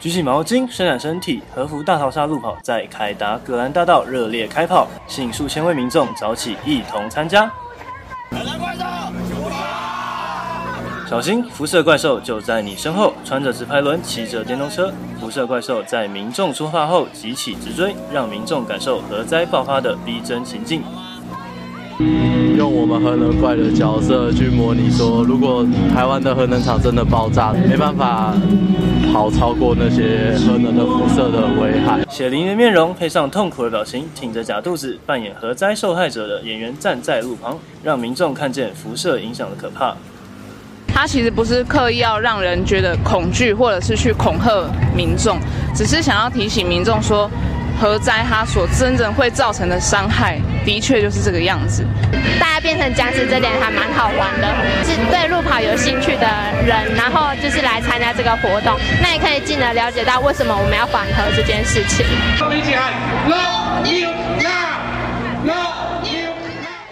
举起毛巾，伸展身体，和服大逃杀路跑在凯达格兰大道热烈开跑，吸引数千位民众早起一同参加。小心，辐射怪兽就在你身后！穿着直排轮，骑着电动车，辐射怪兽在民众出发后急起直追，让民众感受核灾爆发的逼真情境。用我们核能怪的角色去模拟说，如果台湾的核能厂真的爆炸，没办法跑超过那些核能的辐射的危害。血淋淋的面容配上痛苦的表情，挺着假肚子扮演核灾受害者的演员站在路旁，让民众看见辐射影响的可怕。 他其实不是刻意要让人觉得恐惧，或者是去恐吓民众，只是想要提醒民众说，核灾它所真正会造成的伤害，的确就是这个样子。大家变成僵尸，这点还蛮好玩的，是对路跑有兴趣的人，然后就是来参加这个活动，那也可以进而了解到为什么我们要反核这件事情。我们一起喊 No Nuke Now， No。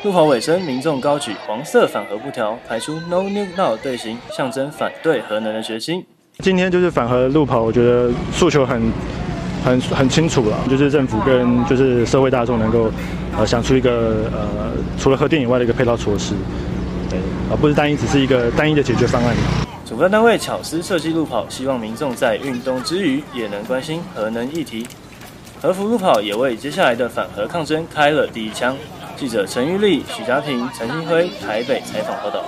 路跑尾声，民众高举黄色反核布条，排出 No Nuke Now 队形，象征反对核能的决心。今天就是反核路跑，我觉得诉求很清楚了，就是政府跟就是社会大众能够想出一个除了核电以外的一个配套措施，对，而不是只是一个单一的解决方案。主办单位巧思设计路跑，希望民众在运动之余也能关心核能议题。核服路跑也为接下来的反核抗争开了第一枪。 记者陈玉丽、许家平、陈新辉台北采访报道。